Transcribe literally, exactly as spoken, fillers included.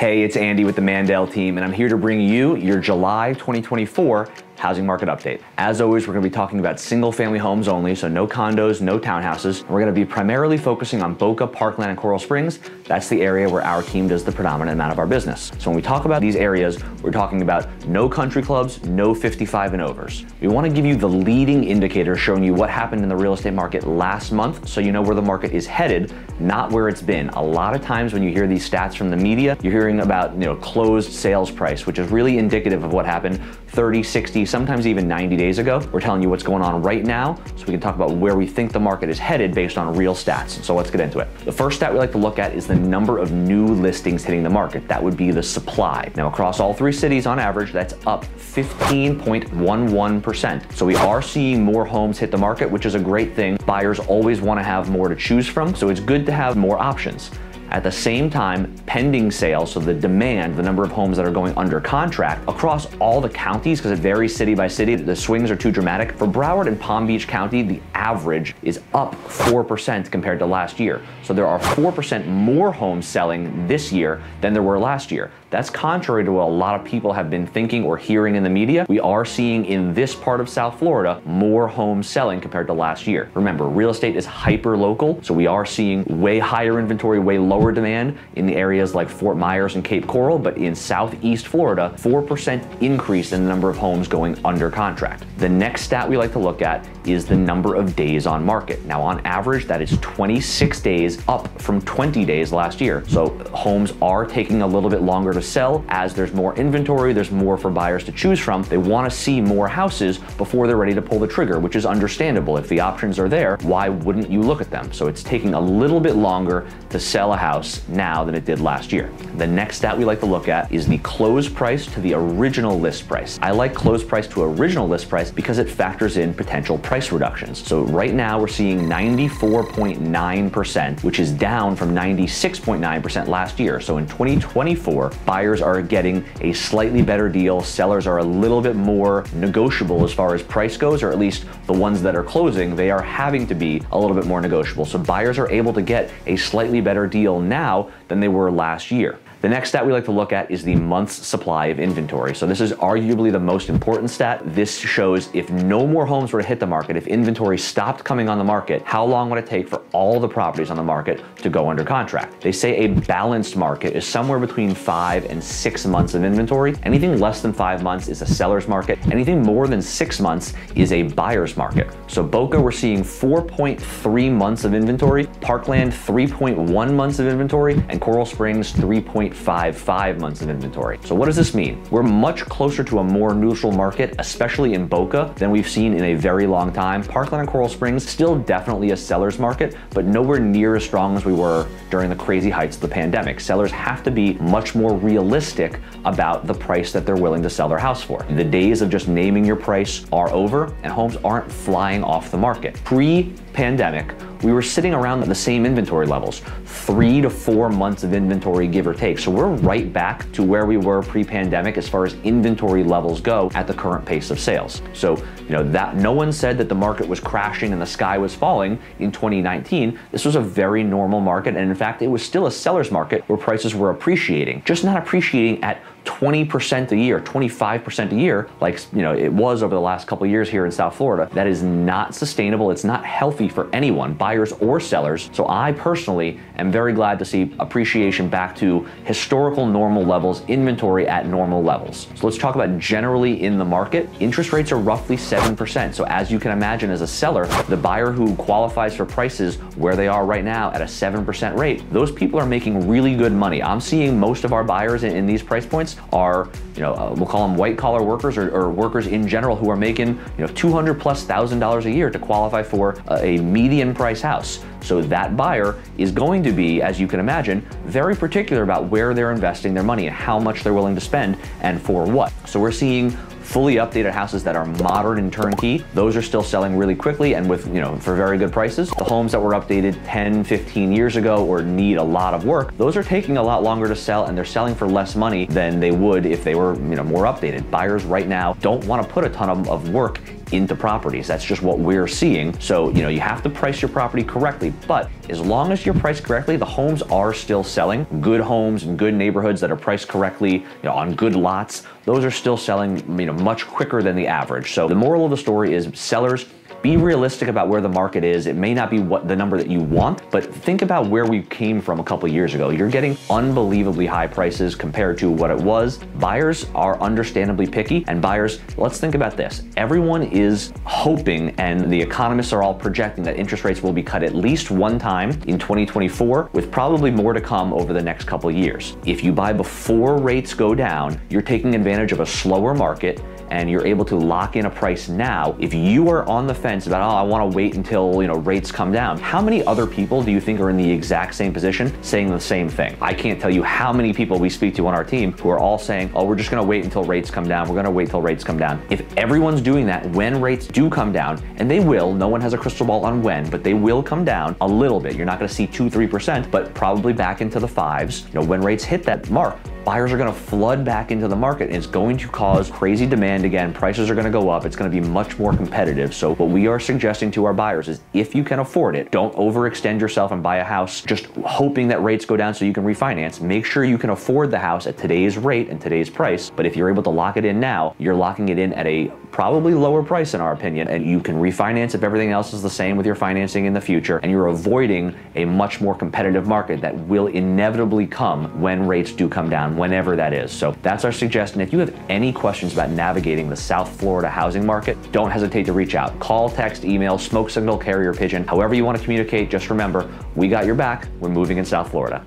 Hey, it's Andy with the Mandel Team, and I'm here to bring you your July twenty twenty-four housing market update. As always, we're gonna be talking about single family homes only, so no condos, no townhouses. We're gonna be primarily focusing on Boca, Parkland, and Coral Springs. That's the area where our team does the predominant amount of our business. So when we talk about these areas, we're talking about no country clubs, no fifty-five and overs. We wanna give you the leading indicator showing you what happened in the real estate market last month so you know where the market is headed, not where it's been. A lot of times when you hear these stats from the media, you're hearing about, you know, closed sales price, which is really indicative of what happened thirty, sixty, sometimes even ninety days ago. We're telling you what's going on right now so we can talk about where we think the market is headed based on real stats. So let's get into it. The first stat we like to look at is the number of new listings hitting the market. That would be the supply. Now across all three cities on average, that's up fifteen point one one percent. So we are seeing more homes hit the market, which is a great thing. Buyers always want to have more to choose from, so it's good to have more options. At the same time, pending sales, so the demand, the number of homes that are going under contract across all the counties, because it varies city by city, the swings are too dramatic. For Broward and Palm Beach County, the average is up four percent compared to last year. So there are four percent more homes selling this year than there were last year. That's contrary to what a lot of people have been thinking or hearing in the media. We are seeing in this part of South Florida more homes selling compared to last year. Remember, real estate is hyper local, so we are seeing way higher inventory, way lower demand in the areas like Fort Myers and Cape Coral, but in Southeast Florida, four percent increase in the number of homes going under contract. The next stat we like to look at is the number of days on market. Now on average, that is twenty-six days, up from twenty days last year. So homes are taking a little bit longer to sell as there's more inventory, there's more for buyers to choose from. They want to see more houses before they're ready to pull the trigger, which is understandable. If the options are there, why wouldn't you look at them? So it's taking a little bit longer to sell a house now than it did last year. The next stat we like to look at is the close price to the original list price. I like close price to original list price because it factors in potential price reductions. So right now we're seeing ninety-four point nine percent, which is down from ninety-six point nine percent last year. So in twenty twenty-four, buyers are getting a slightly better deal. Sellers are a little bit more negotiable as far as price goes, or at least the ones that are closing, they are having to be a little bit more negotiable. So buyers are able to get a slightly better deal now than they were last year. The next stat we like to look at is the month's supply of inventory. So this is arguably the most important stat. This shows if no more homes were to hit the market, if inventory stopped coming on the market, how long would it take for all the properties on the market to go under contract? They say a balanced market is somewhere between five and six months of inventory. Anything less than five months is a seller's market. Anything more than six months is a buyer's market. So Boca, we're seeing four point three months of inventory, Parkland, three point one months of inventory, and Coral Springs, three point five five months of inventory. So what does this mean? We're much closer to a more neutral market, especially in Boca, than we've seen in a very long time. Parkland and Coral Springs, still definitely a seller's market, but nowhere near as strong as we were during the crazy heights of the pandemic. Sellers have to be much more realistic about the price that they're willing to sell their house for. The days of just naming your price are over, and homes aren't flying off the market. Pre-pandemic, we were sitting around the same inventory levels, three to four months of inventory, give or take. So we're right back to where we were pre-pandemic as far as inventory levels go at the current pace of sales. So, you know, that no one said that the market was crashing and the sky was falling in twenty nineteen. This was a very normal market. And in fact, it was still a seller's market where prices were appreciating, just not appreciating at twenty percent a year, twenty-five percent a year, like, you know, it was over the last couple of years here in South Florida. That is not sustainable. It's not healthy for anyone, buyers or sellers. So I personally am very glad to see appreciation back to historical normal levels, inventory at normal levels. So let's talk about generally in the market. Interest rates are roughly seven percent. So as you can imagine, as a seller, the buyer who qualifies for prices where they are right now at a seven percent rate, those people are making really good money. I'm seeing most of our buyers in, in these price points are, you know, uh, we'll call them white collar workers, or, or workers in general who are making, you know, two hundred plus thousand dollars a year to qualify for a, a median price house. So that buyer is going to be, as you can imagine, very particular about where they're investing their money and how much they're willing to spend and for what. So we're seeing fully updated houses that are modern and turnkey. Those are still selling really quickly and with, you know, for very good prices. The homes that were updated ten, fifteen years ago or need a lot of work, those are taking a lot longer to sell, and they're selling for less money than they would if they were, you know, more updated. Buyers right now don't want to put a ton of, of work into properties. That's just what we're seeing. So, you know, you have to price your property correctly, but as long as you're priced correctly, the homes are still selling. Good homes and good neighborhoods that are priced correctly, you know, on good lots, those are still selling, you know, much quicker than the average. So the moral of the story is, sellers, be realistic about where the market is. It may not be what the number that you want, but think about where we came from a couple years ago. You're getting unbelievably high prices compared to what it was. Buyers are understandably picky, and buyers, let's think about this. Everyone is hoping, and the economists are all projecting, that interest rates will be cut at least one time in twenty twenty-four, with probably more to come over the next couple years. If you buy before rates go down, you're taking advantage of a slower market, and you're able to lock in a price now. If you are on the fence about, oh, I wanna wait until, you know, rates come down, how many other people do you think are in the exact same position saying the same thing? I can't tell you how many people we speak to on our team who are all saying, oh, we're just gonna wait until rates come down. We're gonna wait till rates come down. If everyone's doing that, when rates do come down, and they will, no one has a crystal ball on when, but they will come down a little bit. You're not gonna see two, three percent, but probably back into the fives. You know, when rates hit that mark, buyers are gonna flood back into the market, and it's going to cause crazy demand again. Prices are gonna go up. It's gonna be much more competitive. So what we are suggesting to our buyers is, if you can afford it, don't overextend yourself and buy a house just hoping that rates go down so you can refinance. Make sure you can afford the house at today's rate and today's price. But if you're able to lock it in now, you're locking it in at a probably lower price, in our opinion, and you can refinance if everything else is the same with your financing in the future, and you're avoiding a much more competitive market that will inevitably come when rates do come down, whenever that is. So that's our suggestion. If you have any questions about navigating the South Florida housing market, don't hesitate to reach out. Call, text, email, smoke signal, carrier pigeon, however you want to communicate. Just remember, we got your back. We're moving in South Florida.